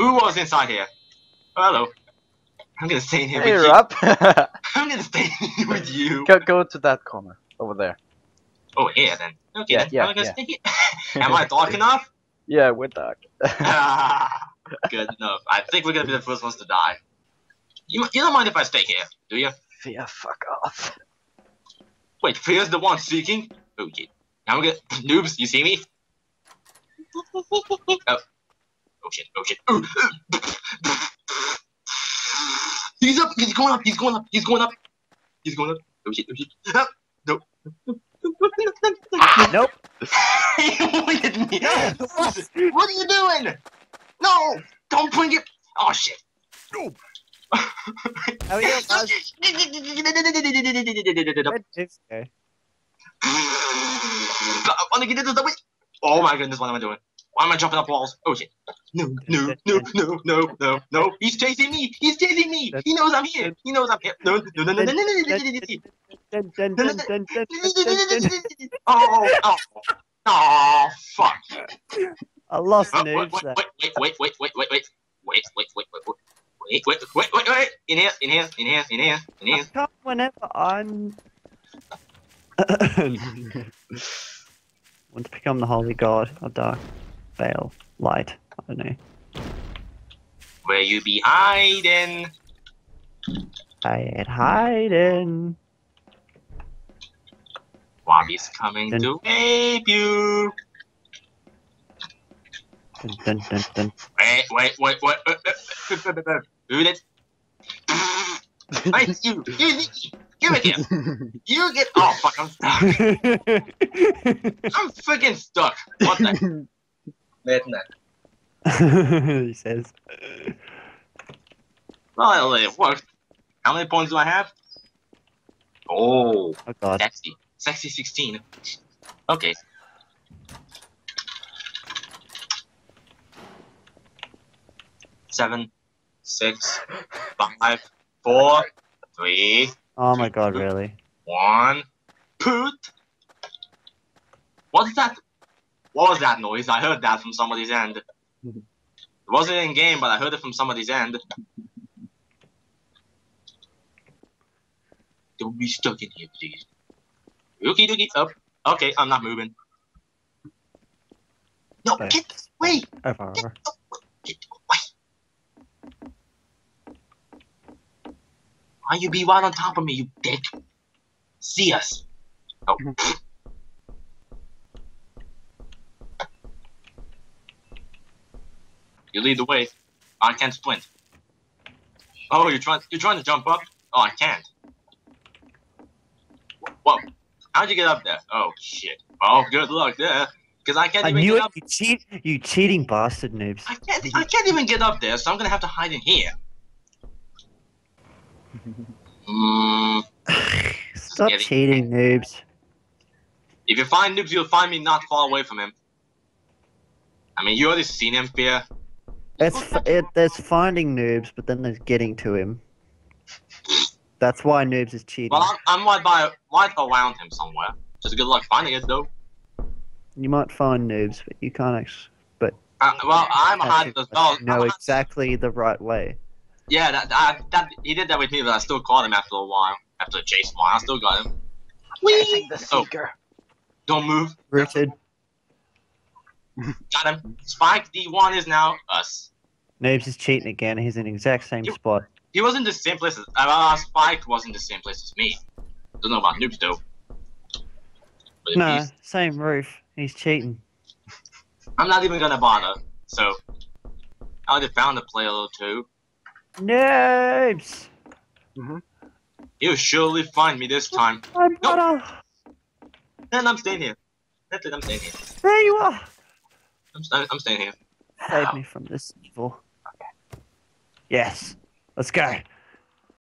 Who was inside here? Oh, hello. I'm gonna stay in here with you. Up. I'm gonna stay in here with you. Go to that corner over there. Oh, here then. Okay, yeah, then. Yeah, I'm gonna stay here. Am I dark enough? Yeah, we're dark. Good enough. I think we're gonna be the first ones to die. You don't mind if I stay here, do you? Fear, fuck off. Wait, Fear's the one seeking? Okay. Now I'm gonna. Noobs, you see me? Oh. Oh shit, oh shit. He's up! He's going up! He's going up! He's going up! He's going up! Oh shit, oh shit. Ah, no. Nope. He wanted me! What are you doing? No! Don't bring it! Oh shit. Nope. Oh yeah, I wanna get into the way. Oh my goodness, what am I doing? Why am I jumping up walls? Oh shit. No. He's chasing me. He's chasing me. He knows I'm here. He knows I'm here. No. Oh, fuck. I lost Noobs. Wait. In here. I can't whenever I'm... Want to become the holy god or dark, veil, light, I don't know. Where you be hiding? I ain't hiding. Wabi's coming dun. To rape you. Dun. Wait. Who did? Wait, you. Give it here. You get. Oh fuck! I'm stuck. I'm freaking stuck. What the? He says. Well, it worked. How many points do I have? Oh god. Sexy 16. Okay. Seven. 6, 5, 4, 3. Oh my god, poot. Really? One. Poot! What's that? What was that noise? I heard that from somebody's end. It wasn't in game, but I heard it from somebody's end. Don't be stuck in here, please. Okie dokie, up. Okay, I'm not moving. No, okay. Get this way! Get away! Why you be right on top of me, you dick? See us. Oh. You lead the way. I can't sprint. Oh, you're trying to jump up? Oh, I can't. Whoa. How'd you get up there? Oh shit. Oh, good luck there. Cause I can't even get up. You cheating bastard noobs. I can't even get up there, so I'm gonna have to hide in here. Stop cheating, Noobs. If you find Noobs, you'll find me not far away from him. I mean, you already seen him, Fear. There's finding Noobs, but then there's getting to him. That's why Noobs is cheating. Well, I'm right around him somewhere. Just good luck finding it, though. You might find Noobs, but you can't actually. But well, I'm hiding as well. No, exactly the right way. Yeah, he did that with me, but I still caught him after a while. After a chase while, I still got him. Whee! The seeker. Oh. Don't move. Rooted. Got him. Spike D1 is now us. Noobs is cheating again. He's in the exact same spot. He wasn't the same place as... Spike wasn't the same place as me. Don't know about Noobs, though. No, same roof. He's cheating. I'm not even gonna bother, so... I already found a player or two. Noobs! You'll surely find me this time. I'm not and I'm staying here. That's it, I'm staying here. There you are! I'm staying here. Save me from this evil. Okay. Yes. Let's go.